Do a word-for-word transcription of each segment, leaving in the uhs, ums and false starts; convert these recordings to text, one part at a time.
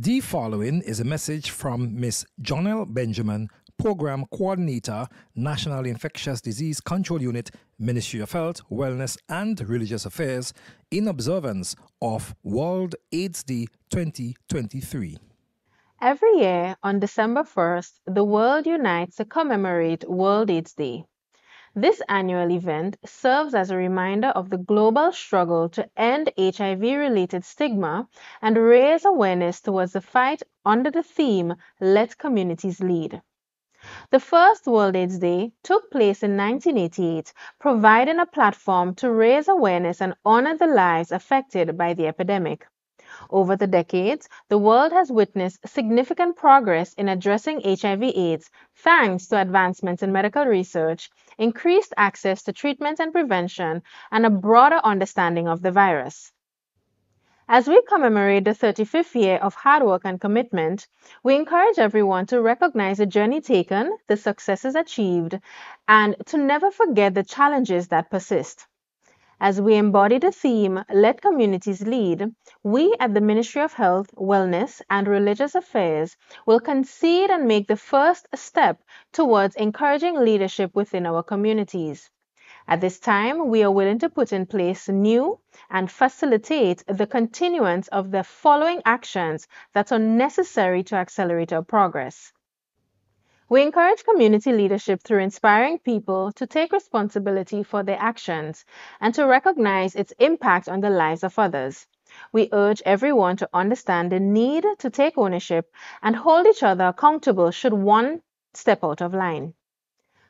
The following is a message from Miz Jonel Benjamin, Program Coordinator, National Infectious Disease Control Unit, Ministry of Health, Wellness and Religious Affairs, in observance of World AIDS Day twenty twenty-three. Every year on December first, the world unites to commemorate World AIDS Day. This annual event serves as a reminder of the global struggle to end H I V-related stigma and raise awareness towards the fight under the theme, Let Communities Lead. The first World AIDS Day took place in nineteen eighty-eight, providing a platform to raise awareness and honor the lives affected by the epidemic. Over the decades, the world has witnessed significant progress in addressing H I V/AIDS, thanks to advancements in medical research, increased access to treatment and prevention, and a broader understanding of the virus. As we commemorate the thirty-fifth year of hard work and commitment, we encourage everyone to recognize the journey taken, the successes achieved, and to never forget the challenges that persist. As we embody the theme, Let Communities Lead, we at the Ministry of Health, Wellness and Religious Affairs will concede and make the first step towards encouraging leadership within our communities. At this time, we are willing to put in place new and facilitate the continuance of the following actions that are necessary to accelerate our progress. We encourage community leadership through inspiring people to take responsibility for their actions and to recognize its impact on the lives of others. We urge everyone to understand the need to take ownership and hold each other accountable should one step out of line.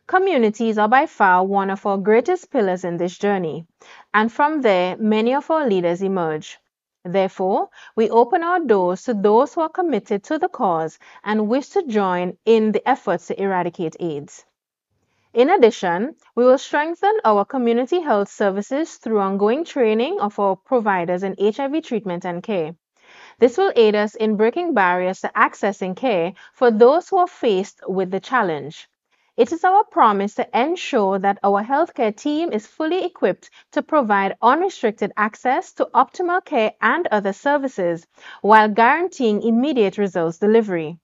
Communities are by far one of our greatest pillars in this journey, and from there, many of our leaders emerge. Therefore, we open our doors to those who are committed to the cause and wish to join in the efforts to eradicate AIDS. In addition, we will strengthen our community health services through ongoing training of our providers in H I V treatment and care. This will aid us in breaking barriers to accessing care for those who are faced with the challenge. It is our promise to ensure that our healthcare team is fully equipped to provide unrestricted access to optimal care and other services, while guaranteeing immediate results delivery.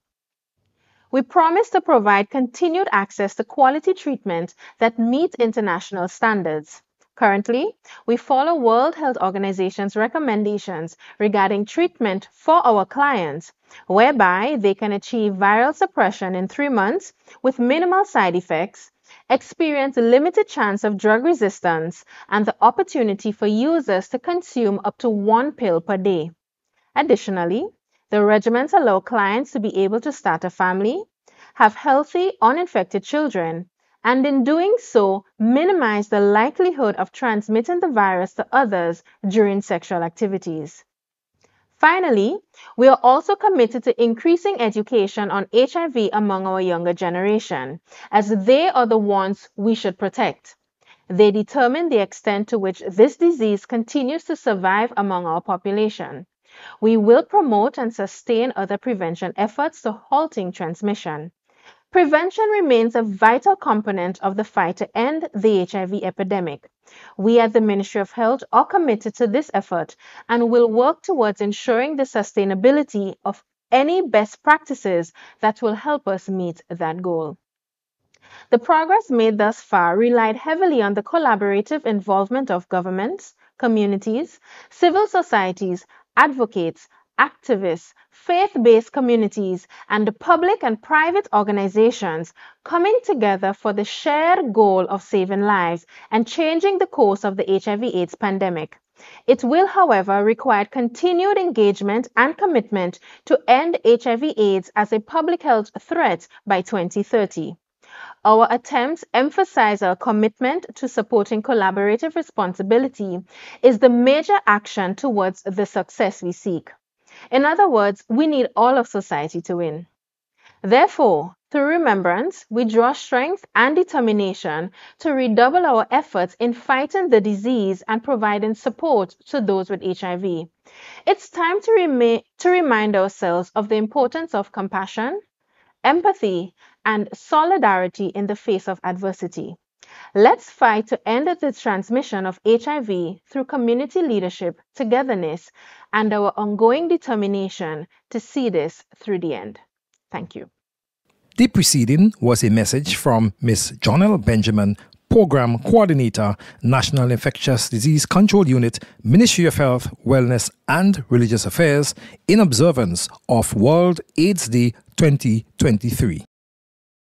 We promise to provide continued access to quality treatment that meets international standards. Currently, we follow World Health Organization's recommendations regarding treatment for our clients, whereby they can achieve viral suppression in three months with minimal side effects, experience a limited chance of drug resistance, and the opportunity for users to consume up to one pill per day. Additionally, the regimens allow clients to be able to start a family, have healthy, uninfected children, and in doing so, minimize the likelihood of transmitting the virus to others during sexual activities. Finally, we are also committed to increasing education on H I V among our younger generation, as they are the ones we should protect. They determine the extent to which this disease continues to survive among our population. We will promote and sustain other prevention efforts to halting transmission. Prevention remains a vital component of the fight to end the H I V epidemic. We at the Ministry of Health are committed to this effort and will work towards ensuring the sustainability of any best practices that will help us meet that goal. The progress made thus far relied heavily on the collaborative involvement of governments, communities, civil societies, advocates, activists, faith-based communities, and the public and private organizations coming together for the shared goal of saving lives and changing the course of the H I V/AIDS pandemic. It will, however, require continued engagement and commitment to end H I V/AIDS as a public health threat by twenty thirty. Our attempts emphasize our commitment to supporting collaborative responsibility is the major action towards the success we seek. In other words, we need all of society to win. Therefore, through remembrance, we draw strength and determination to redouble our efforts in fighting the disease and providing support to those with H I V. It's time to, rem to remind ourselves of the importance of compassion, empathy, and solidarity in the face of adversity. Let's fight to end the transmission of H I V through community leadership, togetherness, and our ongoing determination to see this through the end. Thank you. The preceding was a message from Miz Jonel Benjamin, Program Coordinator, National Infectious Disease Control Unit, Ministry of Health, Wellness and Religious Affairs, in observance of World AIDS Day twenty twenty-three.